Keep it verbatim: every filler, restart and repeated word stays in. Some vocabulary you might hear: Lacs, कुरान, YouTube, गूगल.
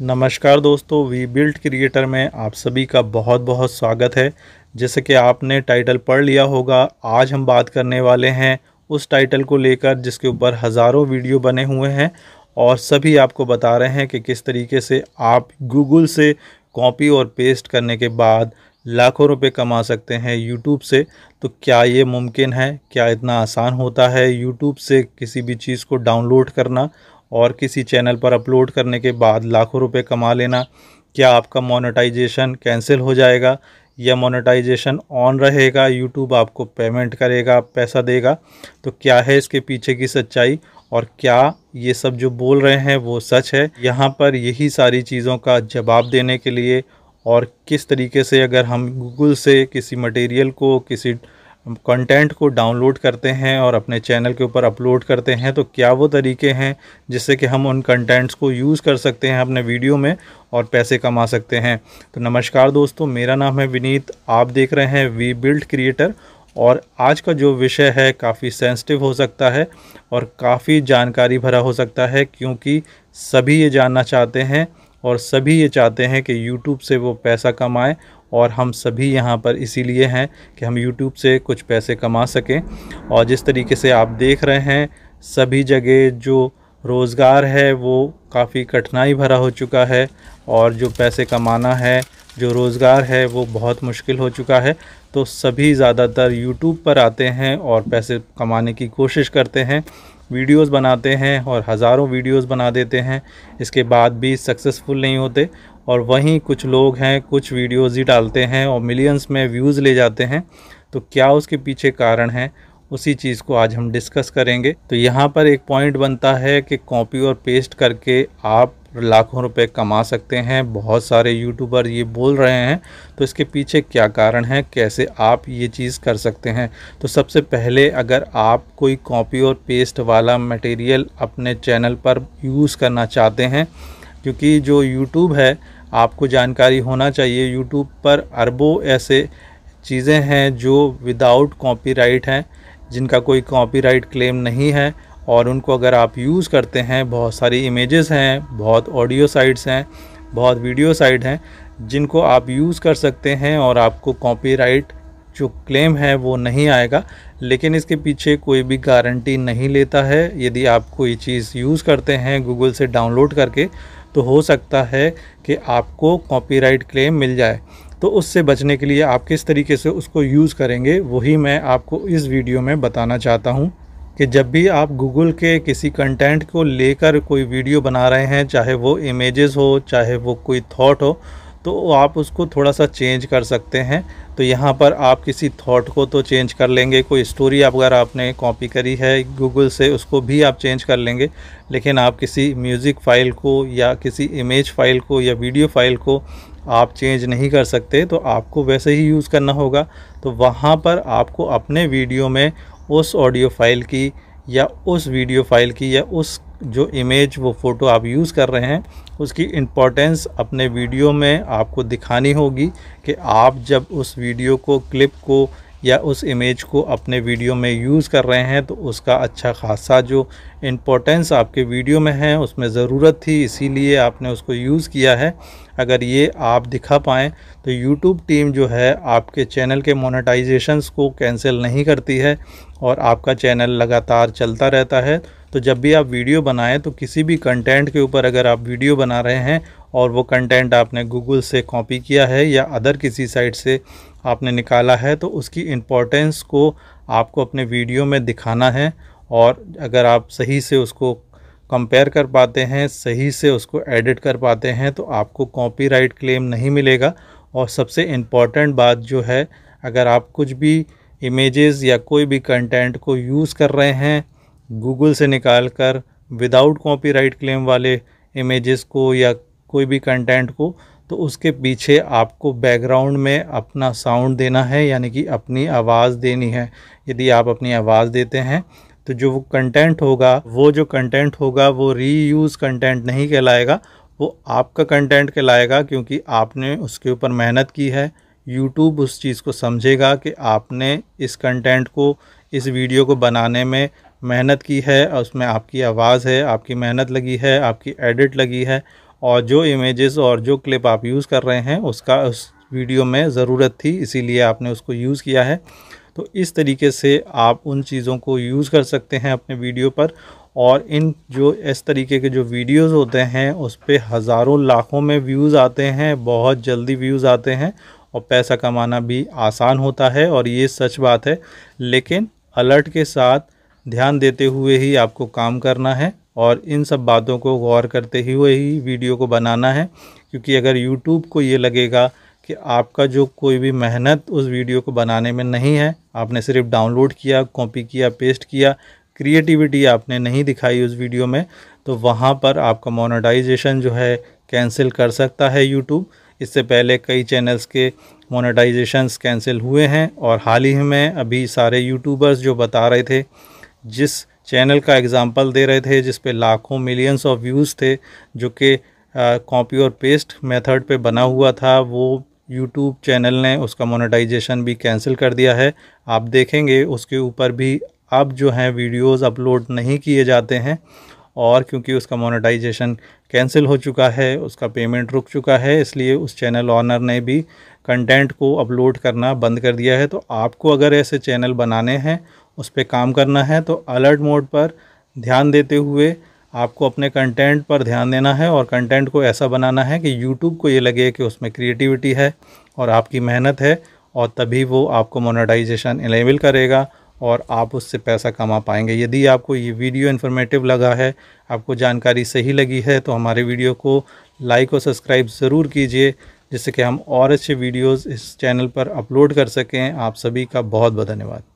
नमस्कार दोस्तों, we build creator में आप सभी का बहुत बहुत स्वागत है। जैसे कि आपने टाइटल पढ़ लिया होगा, आज हम बात करने वाले हैं उस टाइटल को लेकर जिसके ऊपर हज़ारों वीडियो बने हुए हैं और सभी आपको बता रहे हैं कि किस तरीके से आप गूगल से कॉपी और पेस्ट करने के बाद लाखों रुपए कमा सकते हैं यूट्यूब से। तो क्या ये मुमकिन है? क्या इतना आसान होता है यूट्यूब से किसी भी चीज़ को डाउनलोड करना और किसी चैनल पर अपलोड करने के बाद लाखों रुपए कमा लेना? क्या आपका मोनेटाइजेशन कैंसिल हो जाएगा या मोनेटाइजेशन ऑन रहेगा, यूट्यूब आपको पेमेंट करेगा, पैसा देगा? तो क्या है इसके पीछे की सच्चाई और क्या ये सब जो बोल रहे हैं वो सच है? यहाँ पर यही सारी चीज़ों का जवाब देने के लिए और किस तरीके से अगर हम गूगल से किसी मटेरियल को, किसी कंटेंट को डाउनलोड करते हैं और अपने चैनल के ऊपर अपलोड करते हैं, तो क्या वो तरीके हैं जिससे कि हम उन कंटेंट्स को यूज़ कर सकते हैं अपने वीडियो में और पैसे कमा सकते हैं। तो नमस्कार दोस्तों, मेरा नाम है विनीत, आप देख रहे हैं वी बिल्ड क्रिएटर। और आज का जो विषय है काफ़ी सेंसिटिव हो सकता है और काफ़ी जानकारी भरा हो सकता है, क्योंकि सभी ये जानना चाहते हैं और सभी ये चाहते हैं कि यूट्यूब से वो पैसा कमाएं और हम सभी यहाँ पर इसीलिए हैं कि हम यूट्यूब से कुछ पैसे कमा सकें। और जिस तरीके से आप देख रहे हैं सभी जगह जो रोज़गार है वो काफ़ी कठिनाई भरा हो चुका है और जो पैसे कमाना है, जो रोज़गार है वो बहुत मुश्किल हो चुका है। तो सभी ज़्यादातर यूट्यूब पर आते हैं और पैसे कमाने की कोशिश करते हैं, वीडियोस बनाते हैं और हज़ारों वीडियोस बना देते हैं, इसके बाद भी सक्सेसफुल नहीं होते। और वहीं कुछ लोग हैं कुछ वीडियोस ही डालते हैं और मिलियंस में व्यूज़ ले जाते हैं। तो क्या उसके पीछे कारण है, उसी चीज़ को आज हम डिस्कस करेंगे। तो यहाँ पर एक पॉइंट बनता है कि कॉपी और पेस्ट करके आप लाखों रुपए कमा सकते हैं, बहुत सारे यूट्यूबर ये बोल रहे हैं। तो इसके पीछे क्या कारण है, कैसे आप ये चीज़ कर सकते हैं? तो सबसे पहले अगर आप कोई कॉपी और पेस्ट वाला मटेरियल अपने चैनल पर यूज़ करना चाहते हैं, क्योंकि जो यूट्यूब है आपको जानकारी होना चाहिए, यूट्यूब पर अरबों ऐसे चीज़ें हैं जो विदाउट कॉपीराइट हैं, जिनका कोई कॉपीराइट क्लेम नहीं है और उनको अगर आप यूज़ करते हैं, बहुत सारी इमेजेस हैं, बहुत ऑडियो साइट्स हैं, बहुत वीडियो साइट हैं जिनको आप यूज़ कर सकते हैं और आपको कॉपीराइट जो क्लेम है वो नहीं आएगा। लेकिन इसके पीछे कोई भी गारंटी नहीं लेता है। यदि आप कोई चीज़ यूज़ करते हैं गूगल से डाउनलोड करके, तो हो सकता है कि आपको कॉपीराइट क्लेम मिल जाए। तो उससे बचने के लिए आप किस तरीके से उसको यूज़ करेंगे, वही मैं आपको इस वीडियो में बताना चाहता हूँ कि जब भी आप गूगल के किसी कंटेंट को लेकर कोई वीडियो बना रहे हैं, चाहे वो इमेजेस हो, चाहे वो कोई थॉट हो, तो आप उसको थोड़ा सा चेंज कर सकते हैं। तो यहाँ पर आप किसी थॉट को तो चेंज कर लेंगे, कोई स्टोरी अगर आपने कॉपी करी है गूगल से उसको भी आप चेंज कर लेंगे, लेकिन आप किसी म्यूज़िक फ़ाइल को या किसी इमेज फ़ाइल को या वीडियो फ़ाइल को आप चेंज नहीं कर सकते। तो आपको वैसे ही यूज़ करना होगा। तो वहाँ पर आपको अपने वीडियो में उस ऑडियो फाइल की या उस वीडियो फाइल की या उस जो इमेज वो फ़ोटो आप यूज़ कर रहे हैं उसकी इम्पोर्टेंस अपने वीडियो में आपको दिखानी होगी कि आप जब उस वीडियो को, क्लिप को या उस इमेज को अपने वीडियो में यूज़ कर रहे हैं तो उसका अच्छा खासा जो इम्पोर्टेंस आपके वीडियो में है, उसमें ज़रूरत थी, इसीलिए आपने उसको यूज़ किया है। अगर ये आप दिखा पाएँ तो यूट्यूब टीम जो है आपके चैनल के मोनेटाइजेशंस को कैंसिल नहीं करती है और आपका चैनल लगातार चलता रहता है। तो जब भी आप वीडियो बनाएं तो किसी भी कंटेंट के ऊपर अगर आप वीडियो बना रहे हैं और वो कंटेंट आपने गूगल से कॉपी किया है या अदर किसी साइट से आपने निकाला है, तो उसकी इम्पोर्टेंस को आपको अपने वीडियो में दिखाना है। और अगर आप सही से उसको कंपेयर कर पाते हैं, सही से उसको एडिट कर पाते हैं, तो आपको कॉपीराइट क्लेम नहीं मिलेगा। और सबसे इम्पॉर्टेंट बात जो है, अगर आप कुछ भी इमेजेस या कोई भी कंटेंट को यूज़ कर रहे हैं गूगल से निकाल कर विदाउट कॉपीराइट क्लेम वाले इमेजेस को या कोई भी कंटेंट को, तो उसके पीछे आपको बैकग्राउंड में अपना साउंड देना है, यानी कि अपनी आवाज़ देनी है। यदि आप अपनी आवाज़ देते हैं तो जो वो कंटेंट होगा वो जो कंटेंट होगा वो रीयूज़ कंटेंट नहीं कहलाएगा, वो आपका कंटेंट कहलाएगा, क्योंकि आपने उसके ऊपर मेहनत की है। यूट्यूब उस चीज़ को समझेगा कि आपने इस कंटेंट को, इस वीडियो को बनाने में मेहनत की है और उसमें आपकी आवाज़ है, आपकी मेहनत लगी है, आपकी एडिट लगी है और जो इमेजेस और जो क्लिप आप यूज़ कर रहे हैं उसका उस वीडियो में ज़रूरत थी, इसीलिए आपने उसको यूज़ किया है। तो इस तरीके से आप उन चीज़ों को यूज़ कर सकते हैं अपने वीडियो पर। और इन जो इस तरीके के जो वीडियोस होते हैं उस पर हज़ारों लाखों में व्यूज़ आते हैं, बहुत जल्दी व्यूज़ आते हैं और पैसा कमाना भी आसान होता है, और ये सच बात है। लेकिन अलर्ट के साथ ध्यान देते हुए ही आपको काम करना है और इन सब बातों को गौर करते हुए ही वीडियो को बनाना है, क्योंकि अगर यूट्यूब को ये लगेगा कि आपका जो कोई भी मेहनत उस वीडियो को बनाने में नहीं है, आपने सिर्फ डाउनलोड किया, कॉपी किया, पेस्ट किया, क्रिएटिविटी आपने नहीं दिखाई उस वीडियो में, तो वहाँ पर आपका मोनेटाइजेशन जो है कैंसिल कर सकता है यूट्यूब। इससे पहले कई चैनल्स के मोनेटाइजेशंस कैंसिल हुए हैं, और हाल ही में अभी सारे यूट्यूबर्स जो बता रहे थे, जिस चैनल का एग्ज़ाम्पल दे रहे थे जिस पे लाखों मिलियंस ऑफ व्यूज़ थे, जो कि कॉपी और पेस्ट मेथड पे बना हुआ था, वो यूट्यूब चैनल ने उसका मोनेटाइजेशन भी कैंसिल कर दिया है। आप देखेंगे उसके ऊपर भी अब जो हैं वीडियोस अपलोड नहीं किए जाते हैं, और क्योंकि उसका मोनेटाइजेशन कैंसिल हो चुका है, उसका पेमेंट रुक चुका है, इसलिए उस चैनल ऑनर ने भी कंटेंट को अपलोड करना बंद कर दिया है। तो आपको अगर ऐसे चैनल बनाने हैं, उस पर काम करना है, तो अलर्ट मोड पर ध्यान देते हुए आपको अपने कंटेंट पर ध्यान देना है, और कंटेंट को ऐसा बनाना है कि यूट्यूब को ये लगे कि उसमें क्रिएटिविटी है और आपकी मेहनत है, और तभी वो आपको मोनेटाइजेशन इनेबल करेगा और आप उससे पैसा कमा पाएंगे। यदि आपको ये वीडियो इन्फॉर्मेटिव लगा है, आपको जानकारी सही लगी है, तो हमारे वीडियो को लाइक और सब्सक्राइब ज़रूर कीजिए, जिससे कि हम और अच्छे वीडियोस इस चैनल पर अपलोड कर सकें। आप सभी का बहुत बहुत धन्यवाद।